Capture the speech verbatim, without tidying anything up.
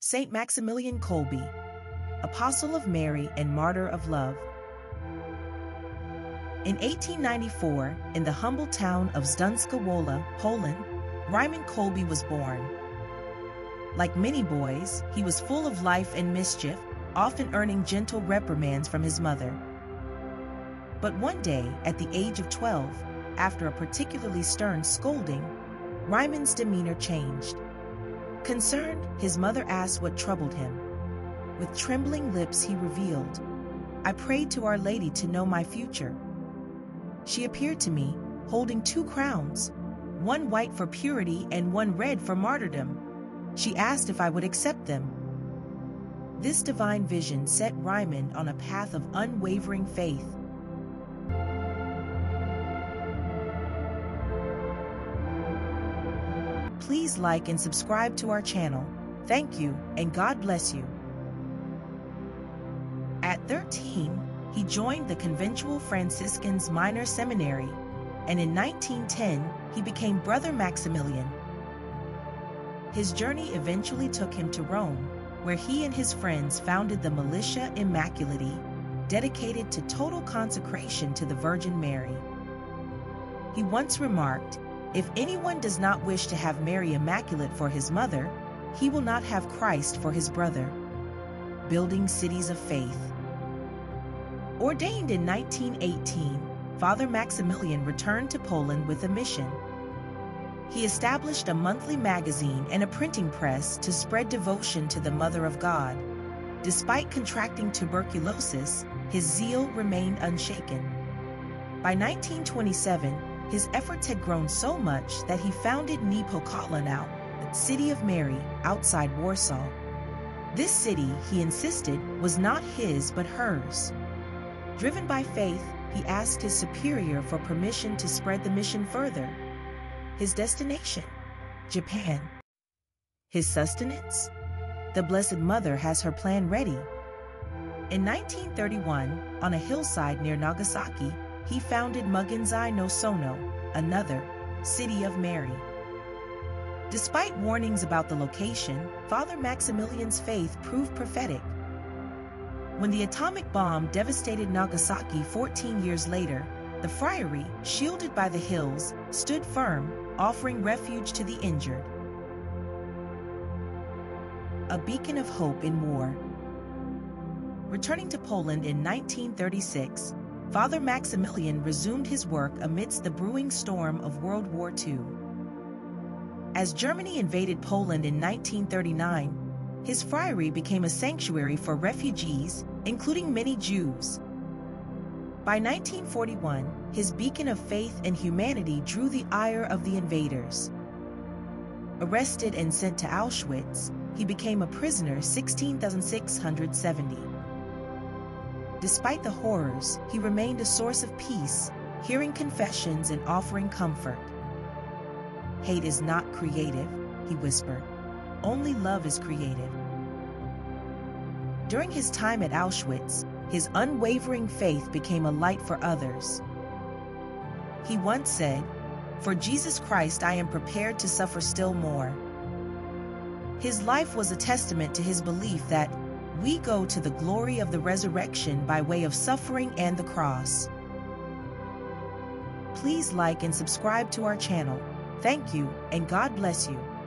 Saint Maximilian Kolbe, Apostle of Mary and Martyr of Love. In eighteen ninety-four, in the humble town of Zdunska Wola, Poland, Ryman Kolbe was born. Like many boys, he was full of life and mischief, often earning gentle reprimands from his mother. But one day, at the age of twelve, after a particularly stern scolding, Ryman's demeanor changed. Concerned, his mother asked what troubled him. With trembling lips, he revealed, "I prayed to Our Lady to know my future. She appeared to me, holding two crowns, one white for purity and one red for martyrdom. She asked if I would accept them." This divine vision set Ryman on a path of unwavering faith. Please like and subscribe to our channel. Thank you, and God bless you. At thirteen, he joined the Conventual Franciscans Minor Seminary, and in nineteen ten, he became Brother Maximilian. His journey eventually took him to Rome, where he and his friends founded the Militia Immaculati, dedicated to total consecration to the Virgin Mary. He once remarked, "If anyone does not wish to have Mary Immaculate for his mother, he will not have Christ for his brother." Building cities of faith. Ordained in nineteen eighteen, Father Maximilian returned to Poland with a mission. He established a monthly magazine and a printing press to spread devotion to the Mother of God. Despite contracting tuberculosis, his zeal remained unshaken. By nineteen twenty-seven, his efforts had grown so much that he founded Niepokalanów, a city of Mary outside Warsaw. This city, he insisted, was not his but hers. Driven by faith, he asked his superior for permission to spread the mission further. His destination, Japan. His sustenance? The Blessed Mother has her plan ready. In nineteen thirty-one, on a hillside near Nagasaki, he founded Muginzai no Sono, another city of Mary. Despite warnings about the location, Father Maximilian's faith proved prophetic. When the atomic bomb devastated Nagasaki fourteen years later, the friary, shielded by the hills, stood firm, offering refuge to the injured. A beacon of hope in war. Returning to Poland in nineteen thirty-six, Father Maximilian resumed his work amidst the brewing storm of World War Two. As Germany invaded Poland in nineteen thirty-nine, his friary became a sanctuary for refugees, including many Jews. By nineteen forty-one, his beacon of faith and humanity drew the ire of the invaders. Arrested and sent to Auschwitz, he became a prisoner sixteen thousand six hundred seventy. Despite the horrors, he remained a source of peace, hearing confessions and offering comfort. "Hate is not creative," he whispered. "Only love is creative." During his time at Auschwitz, his unwavering faith became a light for others. He once said, "For Jesus Christ, I am prepared to suffer still more." His life was a testament to his belief that we go to the glory of the resurrection by way of suffering and the cross. Please like and subscribe to our channel. Thank you, and God bless you.